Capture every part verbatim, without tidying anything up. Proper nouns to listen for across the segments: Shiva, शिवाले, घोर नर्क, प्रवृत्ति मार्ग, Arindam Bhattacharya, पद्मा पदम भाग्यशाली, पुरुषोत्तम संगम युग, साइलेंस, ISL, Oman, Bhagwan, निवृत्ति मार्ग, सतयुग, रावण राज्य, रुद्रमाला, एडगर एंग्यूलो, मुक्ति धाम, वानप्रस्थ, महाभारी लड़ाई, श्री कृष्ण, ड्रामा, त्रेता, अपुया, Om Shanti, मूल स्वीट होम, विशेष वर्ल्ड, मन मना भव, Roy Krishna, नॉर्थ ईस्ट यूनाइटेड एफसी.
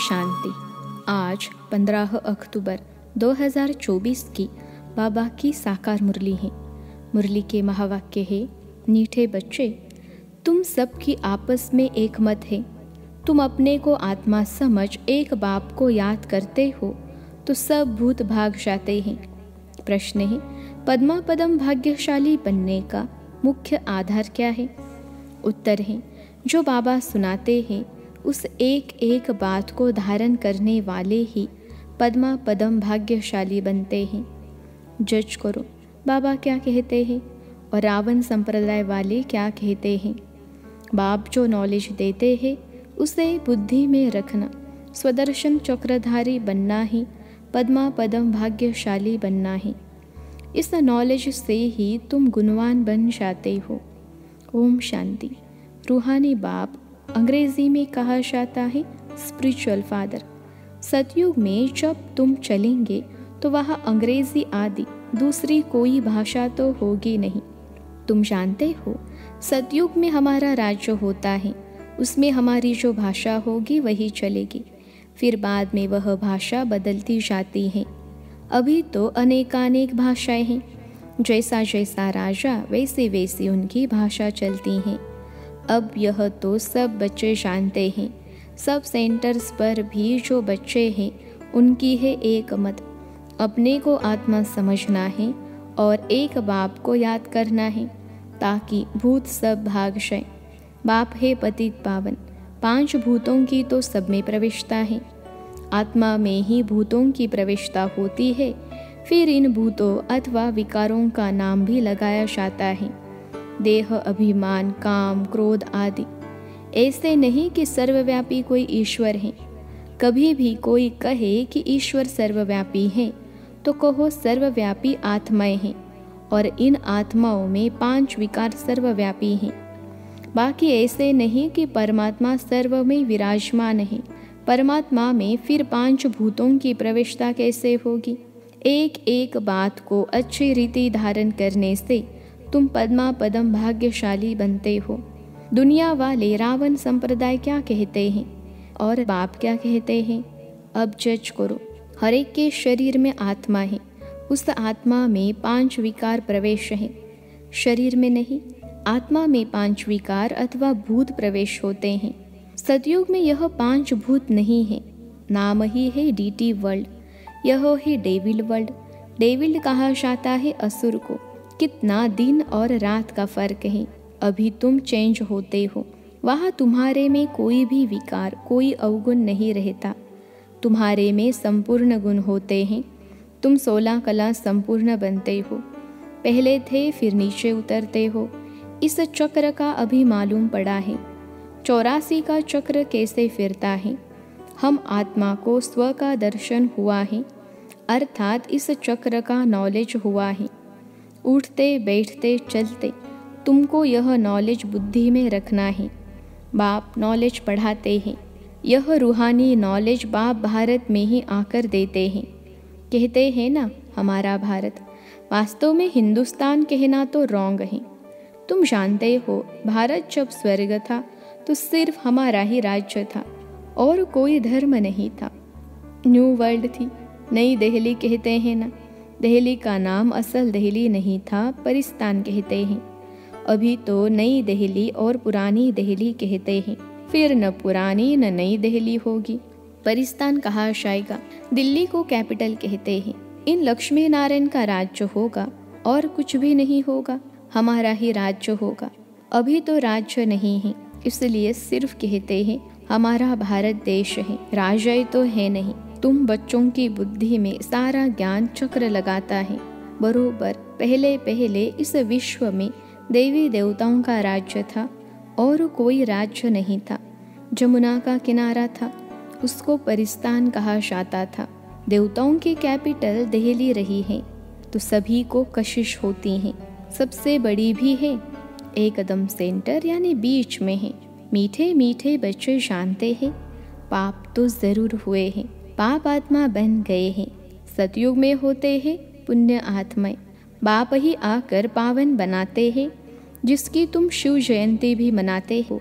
शांति। आज पंद्रह अक्टूबर दो हज़ार चौबीस की बाबा की साकार मुरली है। मुरली के महावाक्य है, नीठे बच्चे तुम सब की आपस में एक मत है। तुम अपने को आत्मा समझ एक बाप को याद करते हो तो सब भूत भाग जाते हैं। प्रश्न है, पद्मा पदम भाग्यशाली बनने का मुख्य आधार क्या है? उत्तर है, जो बाबा सुनाते हैं उस एक एक बात को धारण करने वाले ही पद्मा पदम भाग्यशाली बनते हैं। जज करो, बाबा क्या कहते हैं और रावण संप्रदाय वाले क्या कहते हैं। बाप जो नॉलेज देते हैं उसे बुद्धि में रखना, स्वदर्शन चक्रधारी बनना ही पद्मा पदम भाग्यशाली बनना है। इस नॉलेज से ही तुम गुणवान बन जाते हो। ओम शांति। रूहानी बाप अंग्रेजी में कहा जाता है स्पिरिचुअल फादर। सतयुग में जब तुम चलेंगे तो वहाँ अंग्रेजी आदि दूसरी कोई भाषा तो होगी नहीं। तुम जानते हो सतयुग में हमारा राज्य होता है, उसमें हमारी जो भाषा होगी वही चलेगी, फिर बाद में वह भाषा बदलती जाती है। अभी तो अनेकानेक भाषाएं हैं, जैसा जैसा राजा वैसे वैसी उनकी भाषा चलती हैं। अब यह तो सब बच्चे जानते हैं, सब सेंटर्स पर भी जो बच्चे हैं उनकी है एक मत, अपने को आत्मा समझना है और एक बाप को याद करना है ताकि भूत सब भाग जाए। बाप है पतित पावन, पांच भूतों की तो सब में प्रविष्टा है। आत्मा में ही भूतों की प्रविष्टा होती है, फिर इन भूतों अथवा विकारों का नाम भी लगाया जाता है, देह, अभिमान, काम, क्रोध आदि। ऐसे नहीं कि सर्वव्यापी कोई ईश्वर है। कभी भी कोई कहे कि ईश्वर सर्वव्यापी है तो कहो सर्वव्यापी आत्माएं हैं और इन आत्माओं में पांच विकार सर्वव्यापी हैं। बाकी ऐसे नहीं कि परमात्मा सर्व में विराजमान है। परमात्मा में फिर पांच भूतों की प्रविष्टा कैसे होगी? एक एक बात को अच्छी रीति धारण करने से तुम पद्मा पदम भाग्यशाली बनते हो। दुनिया वाले रावण संप्रदाय क्या कहते हैं और बाप क्या कहते हैं? अब जज करो। हर एक के शरीर में आत्मा है, उस आत्मा में पांच विकार प्रवेश है। शरीर में नहीं, आत्मा में पांच विकार अथवा भूत प्रवेश होते हैं। सतयुग में यह पांच भूत नहीं है, नाम ही है डीटी वर्ल्ड। यह है डेविल वर्ल्ड। डेविल कहा जाता है असुर को। कितना दिन और रात का फर्क है। अभी तुम चेंज होते हो, वहाँ तुम्हारे में कोई भी विकार, कोई अवगुण नहीं रहता। तुम्हारे में संपूर्ण गुण होते हैं। तुम सोलह कला संपूर्ण बनते हो। पहले थे फिर नीचे उतरते हो। इस चक्र का अभी मालूम पड़ा है, चौरासी का चक्र कैसे फिरता है। हम आत्मा को स्व का दर्शन हुआ है, अर्थात इस चक्र का नॉलेज हुआ है। उठते बैठते चलते तुमको यह नॉलेज बुद्धि में रखना है। बाप नॉलेज पढ़ाते हैं। यह रूहानी नॉलेज बाप भारत में ही आकर देते हैं। कहते हैं ना हमारा भारत, वास्तव में हिंदुस्तान कहना तो रॉन्ग है। तुम जानते हो भारत जब स्वर्ग था तो सिर्फ हमारा ही राज्य था और कोई धर्म नहीं था। न्यू वर्ल्ड थी, नई दिल्ली कहते हैं ना। दिल्ली का नाम असल दिल्ली नहीं था, परिस्तान कहते हैं। अभी तो नई दिल्ली और पुरानी दिल्ली कहते हैं। फिर न पुरानी न नई दिल्ली होगी, परिस्तान कहा जाएगा। दिल्ली को कैपिटल कहते हैं। इन लक्ष्मी नारायण का राज्य होगा और कुछ भी नहीं होगा, हमारा ही राज्य होगा। अभी तो राज्य नहीं है, इसलिए सिर्फ कहते हैं हमारा भारत देश है, राज्य तो है नहीं। तुम बच्चों की बुद्धि में सारा ज्ञान चक्र लगाता है। बरोबर पहले पहले इस विश्व में देवी देवताओं का राज्य था और कोई राज्य नहीं था। जमुना का किनारा था, उसको परिस्तान कहा जाता था। देवताओं की कैपिटल दिल्ली रही है तो सभी को कशिश होती है, सबसे बड़ी भी है, एकदम सेंटर यानी बीच में है। मीठे मीठे बच्चे जानते हैं पाप तो जरूर हुए हैं, पाप आत्मा बन गए हैं। सतयुग में होते हैं पुण्य आत्माएं, बाप ही आकर पावन बनाते हैं, जिसकी तुम शिव जयंती भी मनाते हो।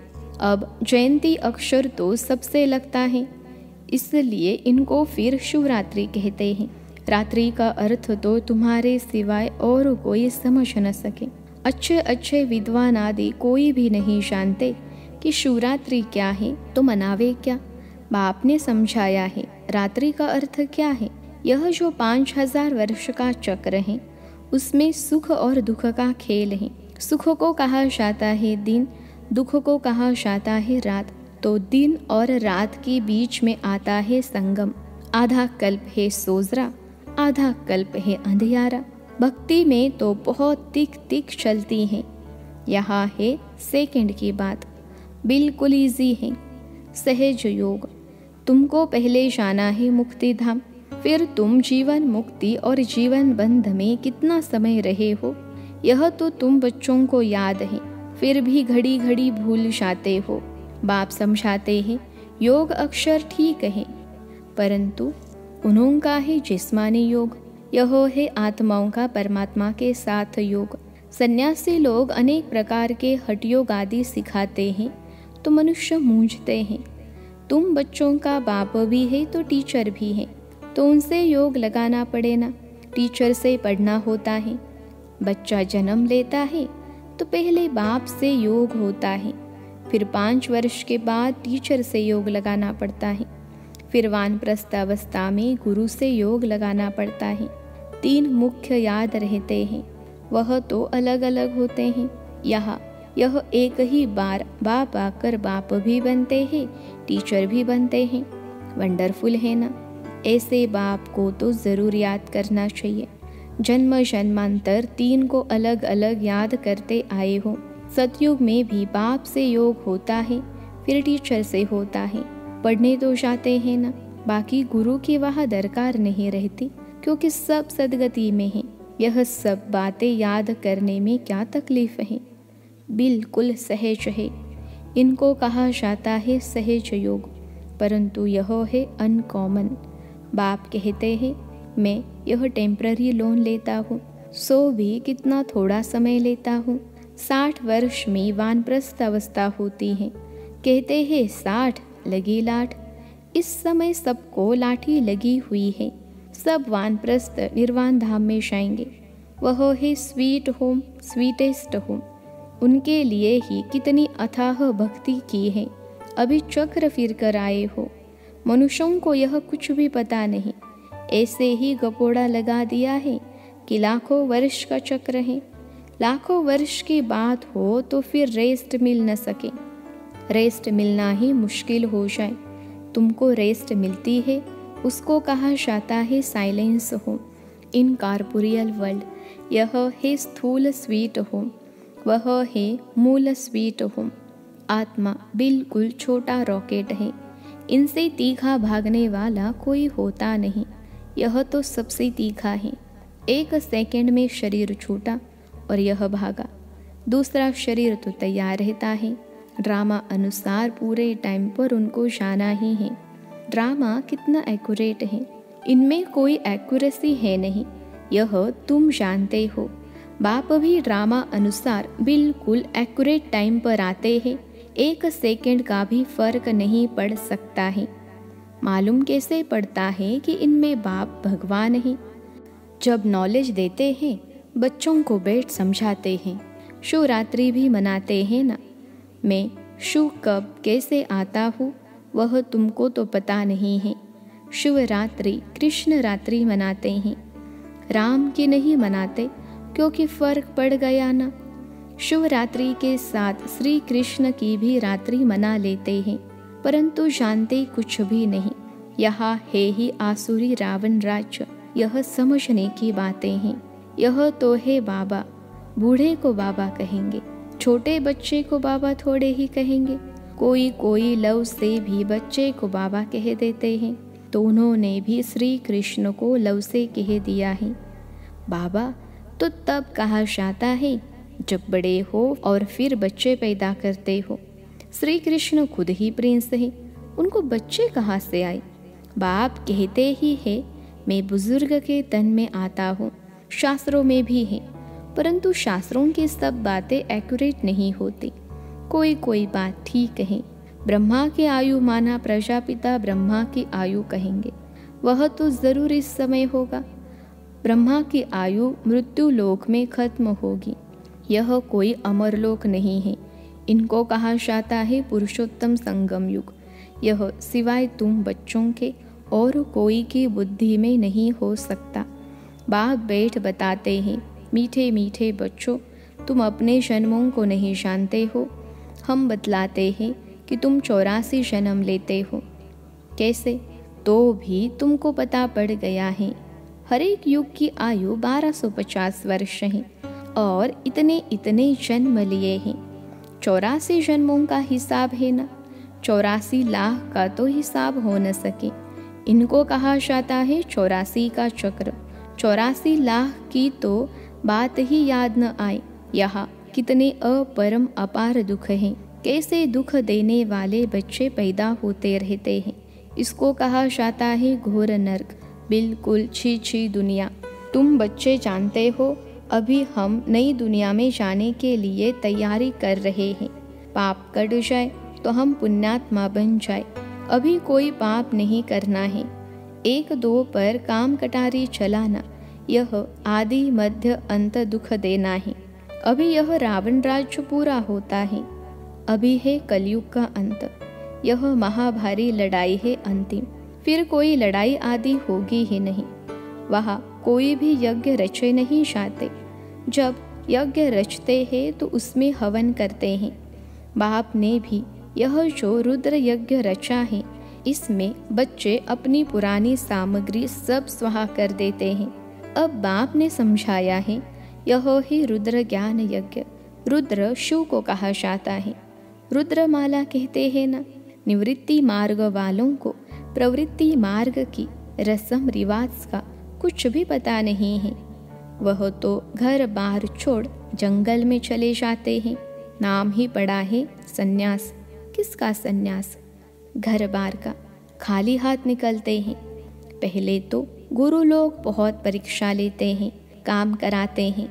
अब जयंती अक्षर तो सबसे लगता है, इसलिए इनको फिर शिवरात्रि कहते हैं। रात्रि का अर्थ तो तुम्हारे सिवाय और कोई समझ न सके। अच्छे अच्छे विद्वान आदि कोई भी नहीं जानते कि शिवरात्रि क्या है तो मनावे क्या। बाप ने समझाया है रात्रि का अर्थ क्या है। यह जो पाँच हजार वर्ष का चक्र है उसमें सुख और दुख का खेल है। सुख को कहा जाता है दिन, दुख को कहा जाता है रात। तो दिन और रात के बीच में आता है संगम। आधा कल्प है सोजरा, आधा कल्प है अंधियारा। भक्ति में तो बहुत तिक तिक चलती है। यहाँ है सेकंड की बात, बिल्कुल इजी है। सहज योग, तुमको पहले जाना है मुक्ति धाम, फिर तुम जीवन मुक्ति और जीवन बंध में कितना समय रहे हो यह तो तुम बच्चों को याद है, फिर भी घड़ी घड़ी भूल जाते हो। बाप समझाते हैं योग अक्षर ठीक है, परंतु उन्हों का है जिस्मानी योग, यह है आत्माओं का परमात्मा के साथ योग। सन्यासी लोग अनेक प्रकार के हठ योग आदि सिखाते हैं तो मनुष्य मूंझते हैं। तुम बच्चों का बाप भी है तो टीचर भी है, तो उनसे योग लगाना पड़े ना, टीचर से पढ़ना होता है। बच्चा जन्म लेता है तो पहले बाप से योग होता है, फिर पाँच वर्ष के बाद टीचर से योग लगाना पड़ता है, फिर वानप्रस्थावस्था में गुरु से योग लगाना पड़ता है। तीन मुख्य याद रहते हैं, वह तो अलग अलग होते हैं। यहाँ यह एक ही बार बाप आकर बाप भी बनते हैं, टीचर भी बनते हैं। वंडरफुल है ना। ऐसे बाप को तो ज़रूर याद करना चाहिए। जन्म जन्मांतर तीन को अलग अलग याद करते आए हो। सतयुग में भी बाप से योग होता है, फिर टीचर से होता है। पढ़ने तो जाते हैं ना, बाकी गुरु की वहाँ दरकार नहीं रहती क्योंकि सब सदगति में है। यह सब बातें याद करने में क्या तकलीफ है, बिल्कुल सहज है। इनको कहा जाता है सहज योग, परंतु यह है अनकॉमन। बाप कहते हैं मैं यह टेम्पररी लोन लेता हूँ, सो भी कितना थोड़ा समय लेता हूँ। साठ वर्ष में वानप्रस्थ अवस्था होती है, कहते हैं साठ लगी लाठ। इस समय सबको लाठी लगी हुई है, सब वानप्रस्थ निर्वाण धाम में जाएंगे। वह है स्वीट होम, स्वीटेस्ट होम। उनके लिए ही कितनी अथाह भक्ति की है। अभी चक्र फिर कर आए हो, मनुष्यों को यह कुछ भी पता नहीं। ऐसे ही गपोड़ा लगा दिया है कि लाखों वर्ष का चक्र है। लाखों वर्ष की बात हो तो फिर रेस्ट मिल न सके, रेस्ट मिलना ही मुश्किल हो जाए। तुमको रेस्ट मिलती है उसको कहा जाता है साइलेंस home in corporeal world. यह है स्थूल स्वीट होम, वह है मूल स्वीट होम। आत्मा बिल्कुल छोटा रॉकेट है, इनसे तीखा भागने वाला कोई होता नहीं। यह तो सबसे तीखा है। एक सेकंड में शरीर छूटा और यह भागा, दूसरा शरीर तो तैयार रहता है। ड्रामा अनुसार पूरे टाइम पर उनको जाना ही है। ड्रामा कितना एक्यूरेट है, इनमें कोई एक्यूरेसी है नहीं, यह तुम जानते हो। बाप भी ड्रामा अनुसार बिल्कुल एक्यूरेट टाइम पर आते हैं, एक सेकंड का भी फर्क नहीं पड़ सकता है। मालूम कैसे पड़ता है कि इनमें बाप भगवान है। जब नॉलेज देते हैं बच्चों को बैठ समझाते हैं। शिवरात्रि भी मनाते हैं ना। मैं शिव कब कैसे आता हूँ वह तुमको तो पता नहीं है। शिवरात्रि कृष्ण रात्रि मनाते हैं, राम की नहीं मनाते क्योंकि फर्क पड़ गया ना। शिवरात्रि के साथ श्री कृष्ण की भी रात्रि मना लेते हैं, परंतु जानते कुछ भी नहीं। यहाँ है ही आसुरी रावण राज्य, यह समझने की बातें हैं। यह तो है बाबा। बूढ़े को बाबा कहेंगे, छोटे बच्चे को बाबा थोड़े ही कहेंगे। कोई कोई लव से भी बच्चे को बाबा कह देते हैं, तो उन्होंने भी श्री कृष्ण को लव से कह दिया है। बाबा तो तब कहा जाता है जब बड़े हो और फिर बच्चे पैदा करते हो। श्री कृष्ण खुद ही प्रिंस है, उनको बच्चे कहाँ से आए। बाप कहते ही है मैं बुजुर्ग के तन में आता हूँ। शास्त्रों में भी है, परंतु शास्त्रों की सब बातें एक्यूरेट नहीं होती। कोई कोई बात ठीक है, ब्रह्मा की आयु माना प्रजापिता ब्रह्मा की आयु कहेंगे, वह तो जरूर इस समय होगा। ब्रह्मा की आयु मृत्यु लोक में खत्म होगी, यह कोई अमर लोक नहीं है। इनको कहा जाता है पुरुषोत्तम संगम युग। यह सिवाय तुम बच्चों के और कोई की बुद्धि में नहीं हो सकता। बाप बैठ बताते हैं, मीठे मीठे बच्चों, तुम अपने जन्मों को नहीं जानते हो। हम बतलाते हैं कि तुम चौरासी जन्म लेते हो। कैसे? तो भी तुमको पता पड़ गया है। हर एक युग की आयु बारह सौ पचास वर्ष है और इतने इतने जन्म लिए हैं। चौरासी जन्मों का हिसाब है ना, चौरासी लाख का तो हिसाब हो न सके। इनको कहा जाता है चौरासी का चक्र। चौरासी लाख की तो बात ही याद न आए। यहाँ कितने अपरम अपार दुख हैं, कैसे दुख देने वाले बच्चे पैदा होते रहते हैं। इसको कहा जाता है घोर नर्क। बिल्कुल छी छी दुनिया। तुम बच्चे जानते हो, अभी हम नई दुनिया में जाने के लिए तैयारी कर रहे हैं। पाप कट जाए तो हम पुण्यात्मा बन जाए। अभी कोई पाप नहीं करना है। एक दो पर काम कटारी चलाना, यह आदि मध्य अंत दुख देना है। अभी यह रावण राज्य पूरा होता है। अभी है कलयुग का अंत। यह महाभारी लड़ाई है अंतिम, फिर कोई लड़ाई आदि होगी ही नहीं। वहाँ कोई भी यज्ञ रचे नहीं जाते। जब यज्ञ रचते हैं तो उसमें हवन करते हैं। बाप ने भी यह जो रुद्र यज्ञ रचा है, इसमें बच्चे अपनी पुरानी सामग्री सब स्वाहा कर देते हैं। अब बाप ने समझाया है, यह ही रुद्र ज्ञान यज्ञ। रुद्र शिव को कहा जाता है। रुद्रमाला कहते हैं ना। निवृत्ति मार्ग वालों को प्रवृत्ति मार्ग की रस्म रिवाज का कुछ भी पता नहीं है। वह तो घर बार छोड़ जंगल में चले जाते हैं। नाम ही पड़ा है संन्यास। किसका संन्यास? घर बार का। खाली हाथ निकलते हैं। पहले तो गुरु लोग बहुत परीक्षा लेते हैं, काम कराते हैं।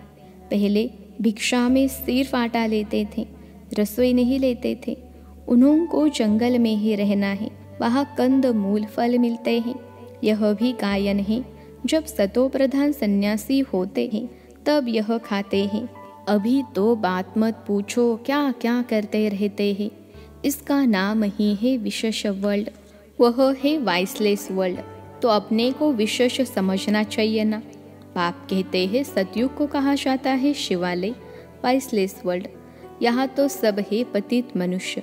पहले भिक्षा में सिर्फ आटा लेते थे, रसोई नहीं लेते थे। उनको जंगल में ही रहना है, वहाँ कंद मूल फल मिलते हैं। यह भी गायन है। जब सतोप्रधान सन्यासी होते हैं तब यह खाते हैं। अभी तो बात मत पूछो, क्या क्या करते रहते हैं। इसका नाम ही है विशेष वर्ल्ड। वह है वाइसलेस वर्ल्ड। तो अपने को विशेष समझना चाहिए ना। बाप कहते हैं सतयुग को कहा जाता है शिवाले, वाइसलेस वर्ल्ड। यहाँ तो सब है पतित मनुष्य,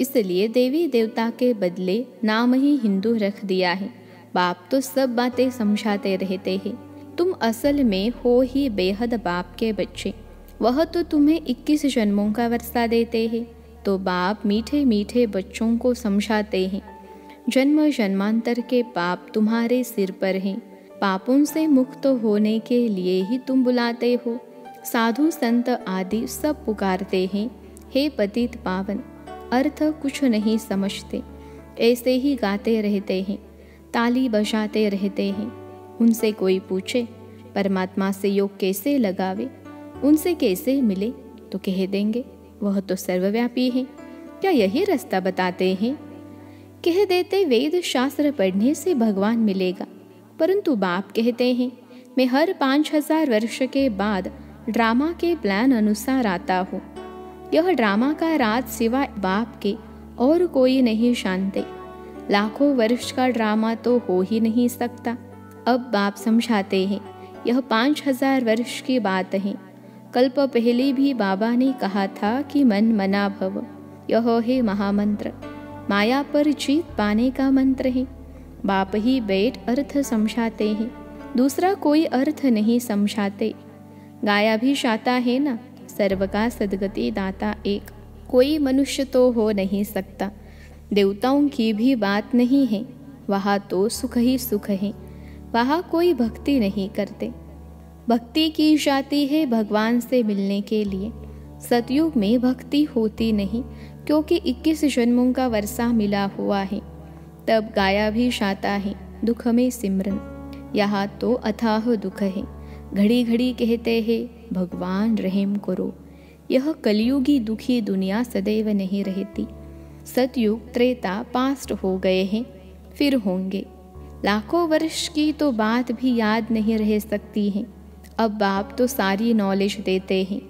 इसलिए देवी देवता के बदले नाम ही हिंदू रख दिया है। बाप तो सब बातें समझाते रहते हैं। तुम असल में हो ही बेहद बाप के बच्चे। वह तो तुम्हें इक्कीस जन्मों का वर्षा देते हैं। तो बाप मीठे मीठे बच्चों को समझाते हैं, जन्म जन्मांतर के पाप तुम्हारे सिर पर हैं। पापों से मुक्त होने के लिए ही तुम बुलाते हो। साधु संत आदि सब पुकारते हैं, हे पतित पावन। अर्थ कुछ नहीं समझते, ऐसे ही गाते रहते हैं, ताली बजाते रहते हैं। उनसे कोई पूछे परमात्मा से योग कैसे लगावे, उनसे कैसे मिले, तो कह देंगे वह तो सर्वव्यापी है। क्या यही रास्ता बताते हैं? कह देते वेद शास्त्र पढ़ने से भगवान मिलेगा, परंतु बाप कहते हैं मैं हर पाँच हजार वर्ष के बाद ड्रामा के प्लान अनुसार आता हूँ। यह ड्रामा का राज सिवा बाप के और कोई नहीं जानते। लाखों वर्ष का ड्रामा तो हो ही नहीं सकता। अब बाप समझाते हैं, यह पाँच हजार वर्ष की बात है। कल्प पहले भी बाबा ने कहा था कि मन मना भव, यह है महामंत्र। माया पर जीत पाने का मंत्र है। बाप ही बैठ अर्थ समझाते हैं, दूसरा कोई अर्थ नहीं समझाते। गाया भी शाता है ना, सर्व का सदगति दाता एक। कोई मनुष्य तो हो नहीं सकता। देवताओं की भी बात नहीं है, वहाँ तो सुख ही सुख है। वहाँ कोई भक्ति नहीं करते। भक्ति की जाती है भगवान से मिलने के लिए। सतयुग में भक्ति होती नहीं, क्योंकि इक्कीस जन्मों का वर्षा मिला हुआ है। तब गाया भी शाता है, दुख में सिमरन। यहाँ तो अथाह दुख है। घड़ी घड़ी कहते हैं भगवान रहम करो। यह कलयुगी दुखी दुनिया सदैव नहीं रहती। सतयुग त्रेता पास्ट हो गए हैं, फिर होंगे। लाखों वर्ष की तो बात भी याद नहीं रह सकती है। अब बाप तो सारी नॉलेज देते हैं,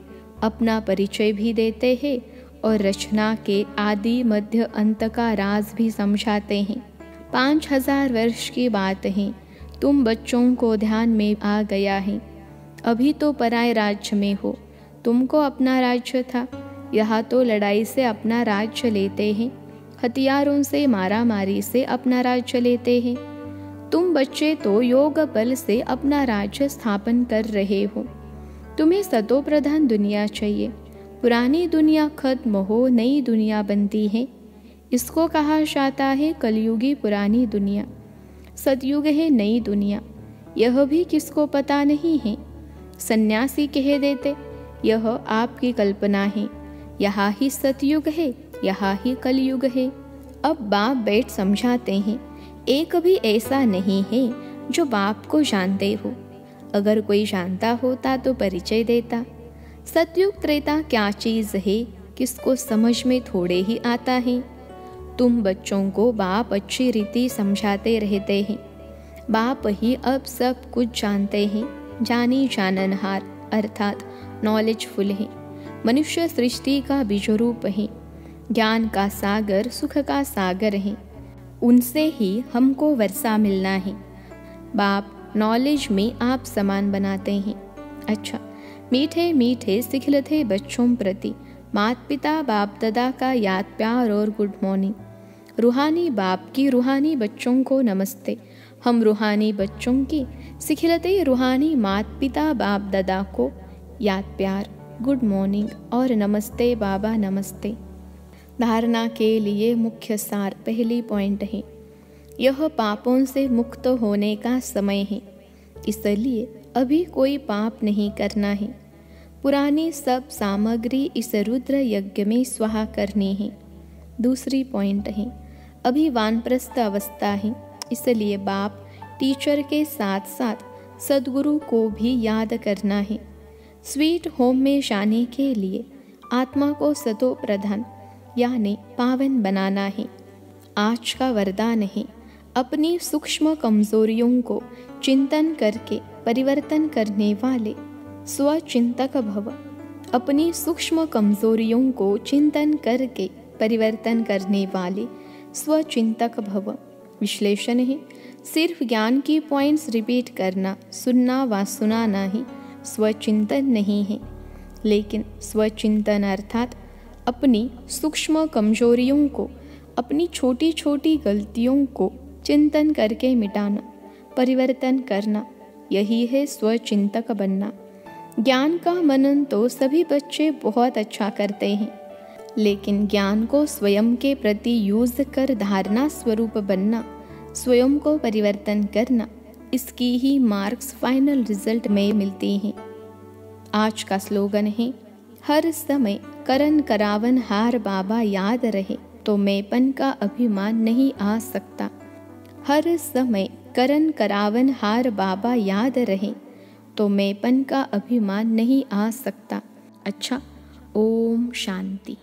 अपना परिचय भी देते हैं और रचना के आदि मध्य अंत का राज भी समझाते हैं। पाँच हजार वर्ष की बात है, तुम बच्चों को ध्यान में आ गया है। अभी तो पराय राज्य में हो, तुमको अपना राज्य था। यहाँ तो लड़ाई से अपना राज्य लेते हैं, हथियारों से मारा मारी से अपना राज्य लेते हैं। तुम बच्चे तो योग बल से अपना राज्य स्थापन कर रहे हो। तुम्हें सतोप्रधान दुनिया चाहिए। पुरानी दुनिया खत्म हो, नई दुनिया बनती है। इसको कहा जाता है कलयुगी पुरानी दुनिया, सतयुग है नई दुनिया। यह भी किसको पता नहीं है। सन्यासी कह देते यह आपकी कल्पना है, यहाँ ही सतयुग है, यहाँ ही कलयुग है। अब बाप बैठ समझाते हैं, एक भी ऐसा नहीं है जो बाप को जानते हो। अगर कोई जानता होता तो परिचय देता। सतयुग त्रेता क्या चीज़ है किसको समझ में थोड़े ही आता है। तुम बच्चों को बाप अच्छी रीति समझाते रहते हैं। बाप ही अब सब कुछ जानते हैं, जानी जाननहार अर्थात नॉलेजफुल है। मनुष्य सृष्टि का बीज रूप है, ज्ञान का सागर, सुख का सागर है। उनसे ही हमको वर्षा मिलना है। बाप नॉलेज में आप समान बनाते हैं। अच्छा, मीठे मीठे सिखलते बच्चों प्रति माता पिता बाप दादा का याद प्यार और गुड मॉर्निंग। रूहानी बाप की रूहानी बच्चों को नमस्ते। हम रूहानी बच्चों की सिखलते रूहानी माता पिता बाप दादा को याद प्यार, गुड मॉर्निंग और नमस्ते बाबा नमस्ते। धारणा के लिए मुख्य सार पहली पॉइंट है, यह पापों से मुक्त होने का समय है, इसलिए अभी कोई पाप नहीं करना है। पुरानी सब सामग्री इस रुद्र यज्ञ में स्वाहा करनी है। दूसरी पॉइंट है, अभी वानप्रस्थ अवस्था है, इसलिए बाप टीचर के साथ साथ सदगुरु को भी याद करना है। स्वीट होम में जाने के लिए आत्मा को सतोप्रधान यानी पावन बनाना है। आज का वरदान है अपनी सूक्ष्म कमजोरियों को चिंतन करके परिवर्तन करने वाले स्वचिंतक भव। अपनी सूक्ष्म कमजोरियों को चिंतन करके परिवर्तन करने वाले स्वचिंतक भव। विश्लेषण है सिर्फ ज्ञान की पॉइंट्स रिपीट करना, सुनना व सुनाना ही स्वचिंतन नहीं है। लेकिन स्वचिंतन अर्थात अपनी सूक्ष्म कमजोरियों को, अपनी छोटी छोटी गलतियों को चिंतन करके मिटाना, परिवर्तन करना, यही है स्वचिंतक बनना। ज्ञान का मनन तो सभी बच्चे बहुत अच्छा करते हैं, लेकिन ज्ञान को स्वयं के प्रति यूज कर धारणा स्वरूप बनना, स्वयं को परिवर्तन करना, इसकी ही मार्क्स फाइनल रिजल्ट में मिलती हैं। आज का स्लोगन है, हर समय करन करावन हार बाबा याद रहे तो मैंपन का अभिमान नहीं आ सकता। हर समय करन करावन हार बाबा याद रहे तो मैंपन का अभिमान नहीं आ सकता। अच्छा, ओम शांति।